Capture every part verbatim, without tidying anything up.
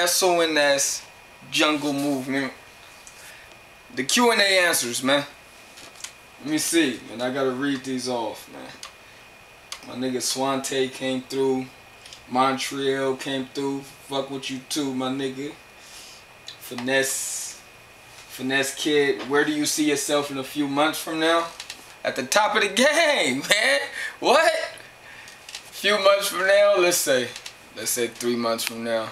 S O N S Jungle Movement. The Q and A answers, man. Let me see, man. I gotta read these off, man. My nigga Swante came through. Montreal came through. Fuck with you too, my nigga. Finesse. Finesse Kid. Where do you see yourself in a few months from now? At the top of the game, man. What? A few months from now? Let's say. Let's say three months from now.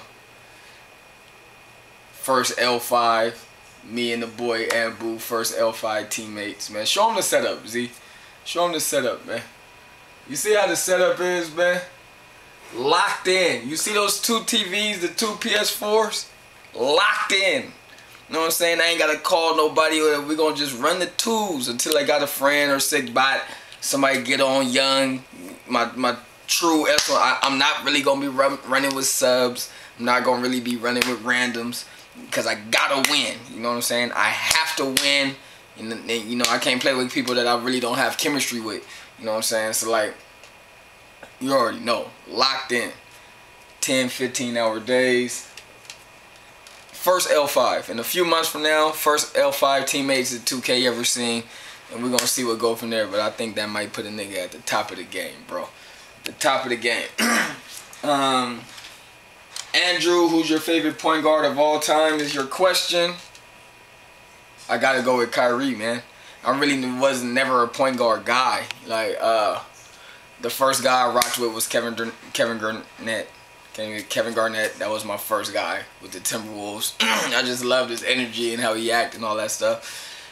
First L five. Me and the boy Ambu. First L five teammates, man. Show them the setup, Z. Show them the setup, man. You see how the setup is, man? Locked in. You see those two T Vs, the two P S fours? Locked in. You know what I'm saying? I ain't got to call nobody. We're going to just run the twos until I got a friend or sick bot. Somebody get on young. My my true S one. I, I'm not really going to be run, running with subs. I'm not going to really be running with randoms because I got to win. You know what I'm saying? I have to win. And, and, you know, I can't play with people that I really don't have chemistry with. You know what I'm saying? So, like, you already know. Locked in. ten, fifteen hour days. First L five. In a few months from now, first L five teammates that two K ever seen. And we're going to see what go from there. But I think that might put a nigga at the top of the game, bro. The top of the game. um, Andrew, who's your favorite point guard of all time is your question. I got to go with Kyrie, man. I really was never a point guard guy. Like, uh, the first guy I rocked with was Kevin Dur Kevin Garnett. Kevin Garnett, that was my first guy with the Timberwolves. I just loved his energy and how he acted and all that stuff.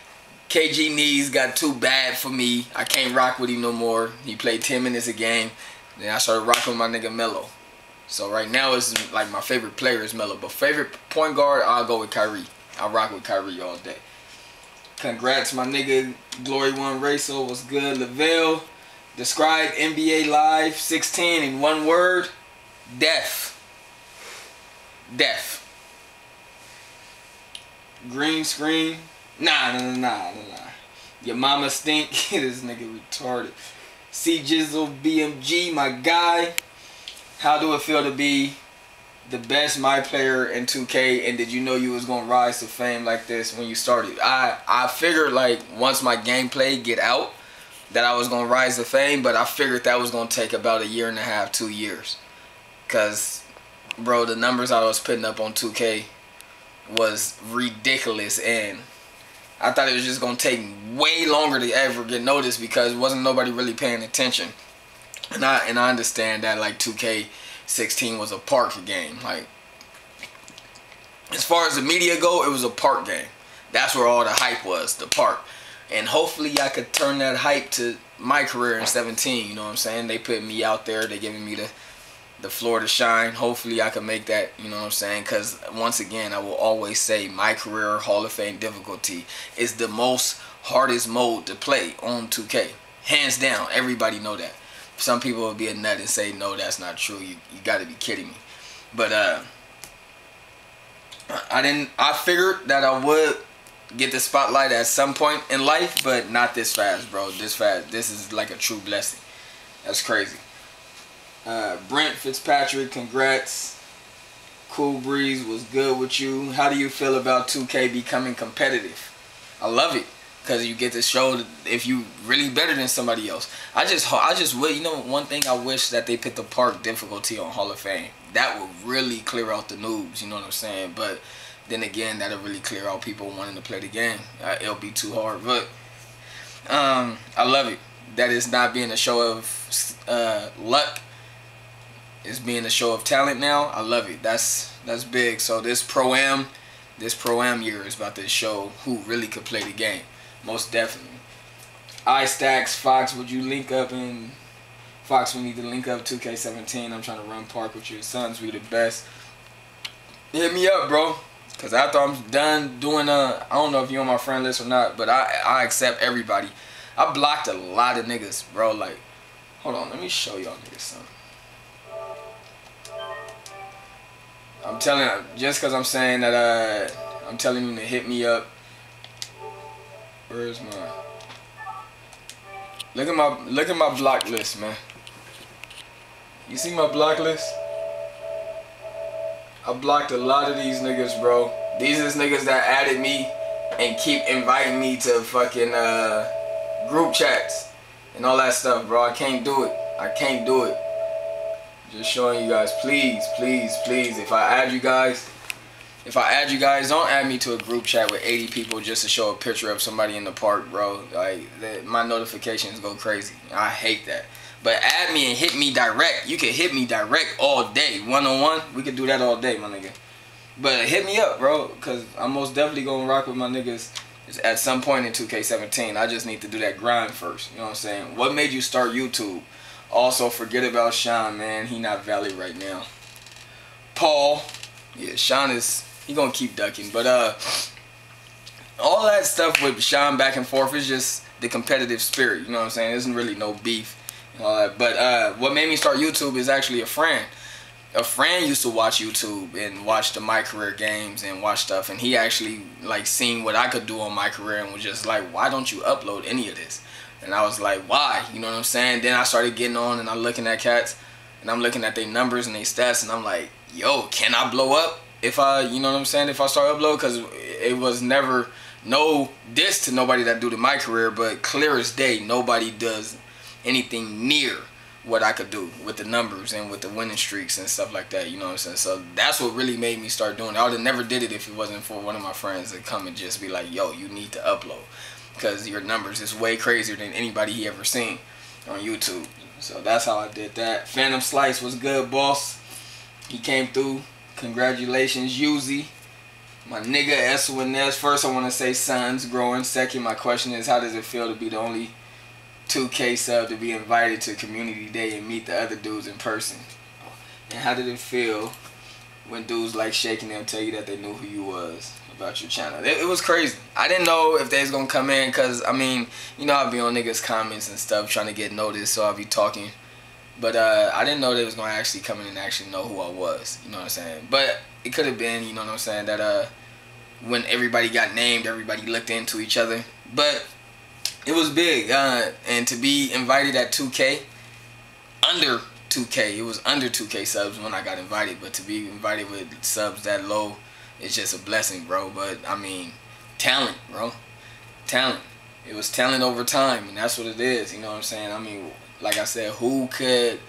K G knees got too bad for me. I can't rock with him no more. He played ten minutes a game. Then I started rocking with my nigga Melo. So right now, it's like my favorite player is Melo. But favorite point guard, I'll go with Kyrie. I rock with Kyrie all day. Congrats, my nigga. Glory One Racer was good. Lavelle, describe N B A Live sixteen in one word. Death. Death. Green screen. Nah, nah, nah, nah, nah. Your mama stink. This nigga retarded. C Jizzle B M G, my guy. How do it feel to be the best my player in two K, and did you know you was gonna rise to fame like this when you started? I I figured like once my gameplay get out that I was gonna rise to fame, but I figured that was gonna take about a year and a half, two years, cause bro, the numbers I was putting up on two K was ridiculous, and I thought it was just gonna take way longer to ever get noticed because wasn't nobody really paying attention, and I and I understand that like two K sixteen was a park game. Like, as far as the media go, it was a park game. That's where all the hype was, the park. And hopefully I could turn that hype to my career in seventeen, you know what I'm saying? They put me out there, they giving me the the floor to shine. Hopefully I can make that, you know what I'm saying? Because once again, I will always say my career Hall of Fame difficulty is the most hardest mode to play on two K. Hands down, everybody know that. Some people will be a nut and say, no, that's not true. You you got to be kidding me. But uh, I didn't. I figured that I would get the spotlight at some point in life, but not this fast, bro. This fast. This is like a true blessing. That's crazy. Uh, Brent Fitzpatrick, congrats. Cool Breeze was good with you. How do you feel about two K becoming competitive? I love it. Cause you get to show if you really better than somebody else. I just, I just would, you know, one thing I wish that they put the park difficulty on Hall of Fame. That would really clear out the noobs. You know what I'm saying? But then again, that'll really clear out people wanting to play the game. Uh, it'll be too hard, but um, I love it. That is not being a show of uh, luck. It's being a show of talent now. I love it. That's that's big. So this Pro-Am, this Pro-Am year is about to show who really could play the game. Most definitely. iStacks, Fox, would you link up in... Fox, we need to link up two K seventeen. I'm trying to run park with your sons. We the best. Hit me up, bro. Because after I'm done doing... Uh, I don't know if you're on my friend list or not, but I, I accept everybody. I blocked a lot of niggas, bro. Like, hold on. Let me show y'all niggas something. I'm telling you, just because I'm saying that... Uh, I'm telling you to hit me up. Where's my look at my look at my block list, man? You see my block list? I blocked a lot of these niggas, bro. These is niggas that added me and keep inviting me to fucking uh, group chats and all that stuff, bro. I can't do it. I can't do it. Just showing you guys, please, please, please, if I add you guys, if I add you guys, don't add me to a group chat with eighty people just to show a picture of somebody in the park, bro. Like, that, my notifications go crazy. I hate that. But add me and hit me direct. You can hit me direct all day. One-on-one, we can do that all day, my nigga. But hit me up, bro, because I'm most definitely going to rock with my niggas at some point in two K seventeen. I just need to do that grind first. You know what I'm saying? What made you start YouTube? Also, forget about Sean, man. He not valid right now. Paul. Yeah, Sean is... He going to keep ducking. But uh, all that stuff with Sean back and forth is just the competitive spirit. You know what I'm saying? There isn't really no beef. All that. But uh, what made me start YouTube is actually a friend. A friend used to watch YouTube and watch the MyCareer games and watch stuff, and he actually like seen what I could do on MyCareer and was just like, why don't you upload any of this? And I was like, why? You know what I'm saying? Then I started getting on and I'm looking at cats and I'm looking at their numbers and their stats and I'm like, yo, can I blow up if I, you know what I'm saying, if I start upload? Because it was never no diss to nobody that do the MyCareer, but clear as day, nobody does anything near what I could do with the numbers and with the winning streaks and stuff like that, you know what I'm saying? So that's what really made me start doing it. I would have never did it if it wasn't for one of my friends to come and just be like, yo, you need to upload because your numbers is way crazier than anybody he ever seen on YouTube. So that's how I did that. Phantom Slice was good, boss. He came through. Congratulations, Uzi. My nigga, S O N S. First, I want to say son's growing. Second, my question is, how does it feel to be the only two K sub to be invited to community day and meet the other dudes in person? And how did it feel when dudes like shaking them tell you that they knew who you was about your channel? It, it was crazy. I didn't know if they was gonna come in, cause I mean, you know, I'd be on niggas comments and stuff trying to get noticed, so I'd be talking. But uh, I didn't know they was gonna actually come in and actually know who I was. You know what I'm saying? But it could have been, you know what I'm saying, that uh, when everybody got named, everybody looked into each other. But it was big, uh, and to be invited at two K, under two K, it was under two K subs when I got invited, but to be invited with subs that low, it's just a blessing, bro. But, I mean, talent, bro. Talent. It was talent over time, and that's what it is, you know what I'm saying? I mean, like I said, who could,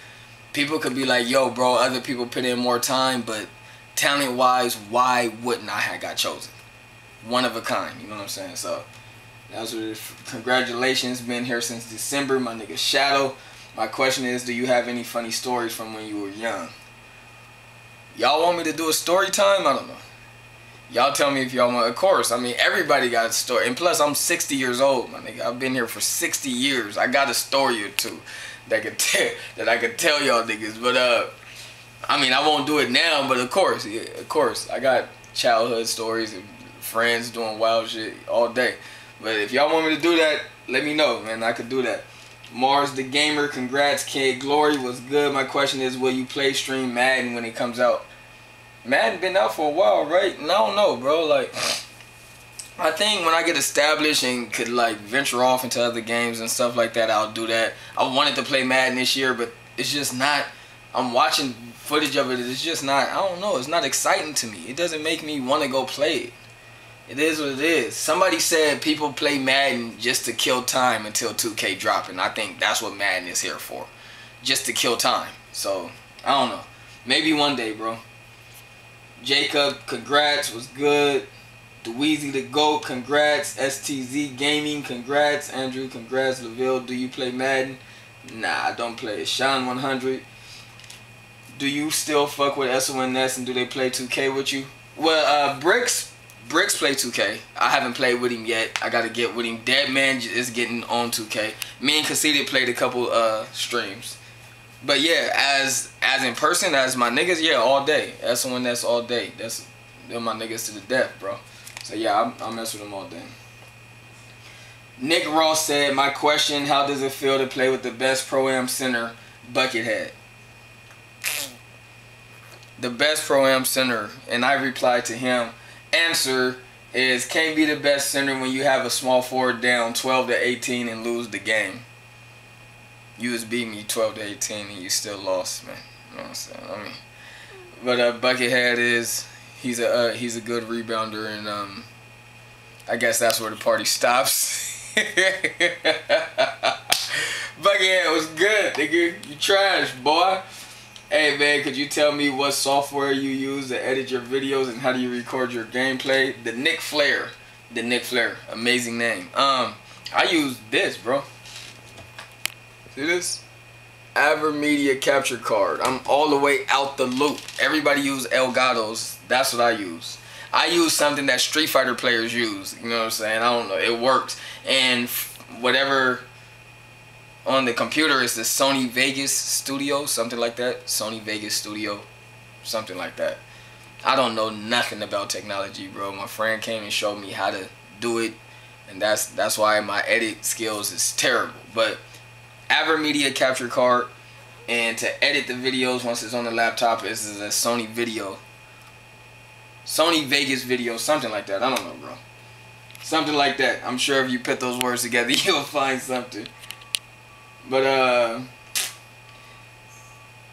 people could be like, yo, bro, other people put in more time, but talent-wise, why wouldn't I have got chosen? One of a kind, you know what I'm saying? So... That's what it is. Congratulations, been here since December, my nigga Shadow. My question is, do you have any funny stories from when you were young? Y'all want me to do a story time? I don't know. Y'all tell me if y'all want. Of course, I mean, everybody got a story. And plus, I'm sixty years old, my nigga. I've been here for sixty years. I got a story or two that, could tell, that I could tell y'all niggas. But, uh, I mean, I won't do it now, but of course, yeah, of course. I got childhood stories and friends doing wild shit all day. But if y'all want me to do that, let me know, man. I could do that. Mars the Gamer, congrats, Kid Glory was good. My question is, will you play stream Madden when it comes out? Madden been out for a while, right? And I don't know, bro. Like, I think when I get established and could, like, venture off into other games and stuff like that, I'll do that. I wanted to play Madden this year, but it's just not. I'm watching footage of it. It's just not, I don't know. It's not exciting to me. It doesn't make me want to go play it. It is what it is. Somebody said people play Madden just to kill time until two K drop, and I think that's what Madden is here for. Just to kill time. So, I don't know. Maybe one day, bro. Jacob, congrats, was good. Dweezy the GOAT, congrats. S T Z Gaming, congrats. Andrew, congrats. LaVille, do you play Madden? Nah, I don't play it. Sean one hundred, do you still fuck with S O N S and do they play two K with you? Well, uh, Bricks... Bricks play two K. I haven't played with him yet. I gotta get with him. Deadman is getting on two K. Me and Conceded played a couple uh streams. But yeah, as as in person, as my niggas, yeah, all day. That's the one that's all day. That's they're my niggas to the death, bro. So yeah, I, I mess with them all day. Nick Ross said, my question, how does it feel to play with the best Pro-Am center, Buckethead? The best Pro-Am center. And I replied to him, answer is, can't be the best center when you have a small forward down twelve to eighteen and lose the game. You was beating me twelve to eighteen and you still lost, man. You know what I'm saying? I mean, But uh, Buckethead is he's a uh, he's a good rebounder, and um, I guess that's where the party stops. Buckethead was good, nigga. You trash, boy. Hey man, could you tell me what software you use to edit your videos and how do you record your gameplay? The Nick Flair, the Nick Flair, amazing name. Um, I use this, bro. See this? Avermedia capture card. I'm all the way out the loop. Everybody use Elgatos. That's what I use. I use something that Street Fighter players use. You know what I'm saying? I don't know. It works. And whatever. On the computer is the Sony Vegas Studio, something like that. Sony Vegas Studio, something like that. I don't know nothing about technology, bro. My friend came and showed me how to do it, and that's that's why my edit skills is terrible. But Avermedia capture card, and to edit the videos once it's on the laptop is a Sony video, Sony Vegas video, something like that. I don't know, bro. Something like that. I'm sure if you put those words together, you'll find something. But uh,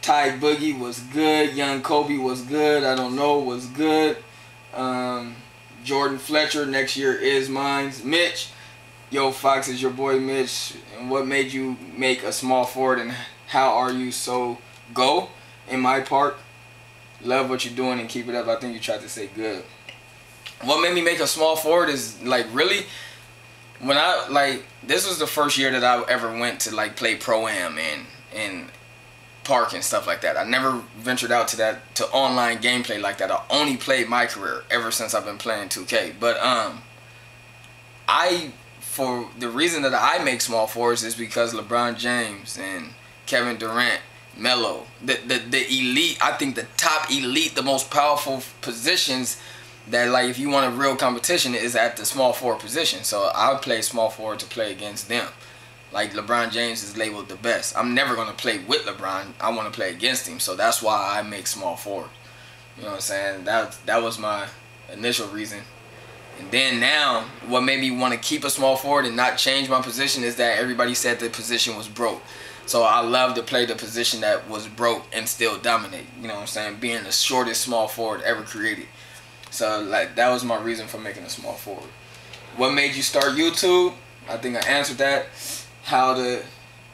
Ty Boogie was good. Young Kobe was good. I don't know was good. Um, Jordan Fletcher next year is mine's. Mitch, yo Fox is your boy Mitch. And what made you make a small forward? And how are you so go? In my park, love what you're doing and keep it up. I think you tried to say good. What made me make a small forward is like really. When I, like, this was the first year that I ever went to, like, play Pro-Am and, and park and stuff like that. I never ventured out to that, to online gameplay like that. I only played MyCareer ever since I've been playing two K. But, um, I, for the reason that I make small fours is because LeBron James and Kevin Durant, Melo, the, the, the elite, I think the top elite, the most powerful positions that, like, if you want a real competition, is at the small forward position. So I play small forward to play against them. Like, LeBron James is labeled the best. I'm never going to play with LeBron. I want to play against him. So that's why I make small forward. You know what I'm saying? That, that was my initial reason. And then now, what made me want to keep a small forward and not change my position is that everybody said the position was broke. So I love to play the position that was broke and still dominate. You know what I'm saying? Being the shortest small forward ever created. So, like, that was my reason for making a small forward. What made you start YouTube? I think I answered that. How to,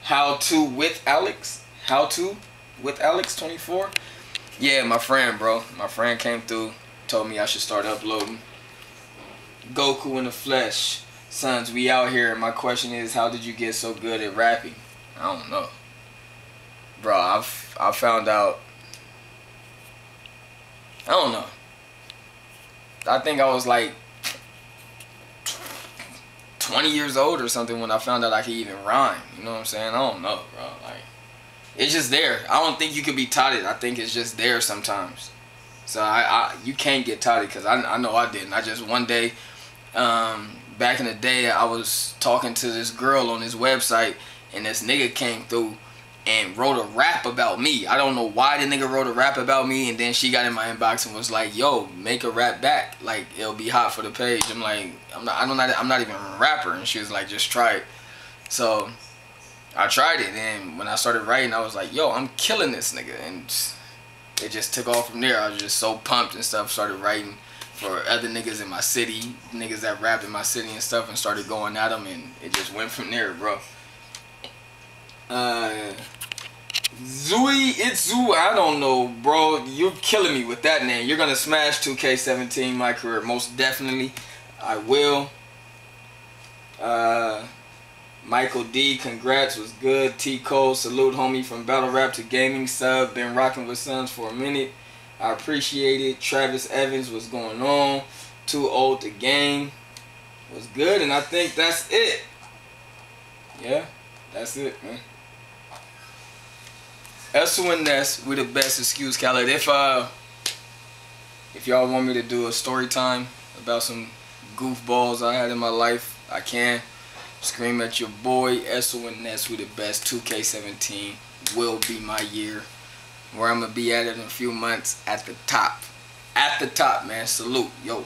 how to with Alex? How to with Alex twenty-four? Yeah, my friend, bro. My friend came through, told me I should start uploading. Goku in the flesh. Sons, we out here. My question is, how did you get so good at rapping? I don't know. Bro, I've, I found out. I don't know. I think I was like twenty years old or something when I found out I could even rhyme. You know what I'm saying? I don't know, bro. Like, it's just there. I don't think you could be taught it. I think it's just there sometimes. So I, I you can't get taught it because I, I know I didn't. I just one day, um, back in the day, I was talking to this girl on this website, and this nigga came through and wrote a rap about me. I don't know why the nigga wrote a rap about me, and then she got in my inbox and was like, "Yo, make a rap back. Like, it'll be hot for the page." I'm like, "I'm not. I don't. I'm not even a rapper." And she was like, "Just try it." So I tried it, and when I started writing, I was like, "Yo, I'm killing this nigga," and it just took off from there. I was just so pumped and stuff. Started writing for other niggas in my city, niggas that rap in my city and stuff, and started going at them, and it just went from there, bro. Uh, Zui Itzu, I don't know, bro. You're killing me with that name. You're gonna smash two K seventeen my career, most definitely. I will. Uh, Michael D, congrats, was good. T Cole, salute, homie, from battle rap to gaming sub. Been rocking with Sons for a minute. I appreciate it. Travis Evans, what's going on? Too old to game, was good, and I think that's it. Yeah, that's it, man. S O N S, we the best excuse, Khaled. If uh, if y'all want me to do a story time about some goofballs I had in my life, I can. Scream at your boy. S O N S, we the best. two K seventeen will be my year. Where I'm going to be at it in a few months, at the top. At the top, man. Salute. Yo.